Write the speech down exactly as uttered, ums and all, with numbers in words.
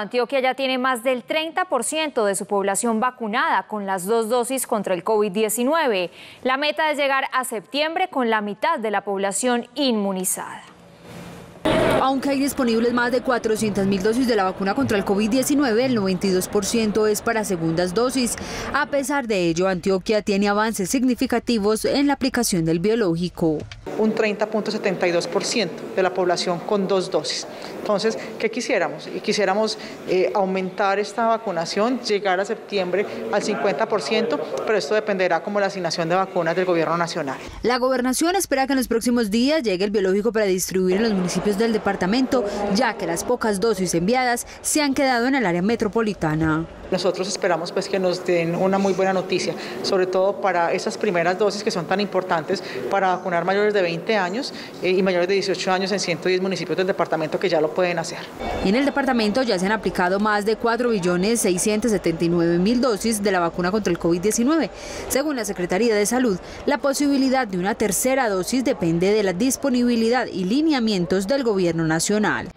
Antioquia ya tiene más del treinta por ciento de su población vacunada con las dos dosis contra el COVID diecinueve. La meta es llegar a septiembre con la mitad de la población inmunizada. Aunque hay disponibles más de cuatrocientas mil dosis de la vacuna contra el COVID diecinueve, el noventa y dos por ciento es para segundas dosis. A pesar de ello, Antioquia tiene avances significativos en la aplicación del biológico. Un treinta punto setenta y dos por ciento de la población con dos dosis. Entonces, ¿qué quisiéramos? Y quisiéramos eh, aumentar esta vacunación, llegar a septiembre al cincuenta por ciento, pero esto dependerá como la asignación de vacunas del gobierno nacional. La gobernación espera que en los próximos días llegue el biológico para distribuir en los municipios del departamento, ya que las pocas dosis enviadas se han quedado en el área metropolitana. Nosotros esperamos pues que nos den una muy buena noticia, sobre todo para esas primeras dosis que son tan importantes para vacunar mayores de veinte años y mayores de dieciocho años en ciento diez municipios del departamento que ya lo pueden hacer. En el departamento ya se han aplicado más de cuatro millones seiscientas setenta y nueve mil dosis de la vacuna contra el COVID diecinueve. Según la Secretaría de Salud, la posibilidad de una tercera dosis depende de la disponibilidad y lineamientos del gobierno nacional.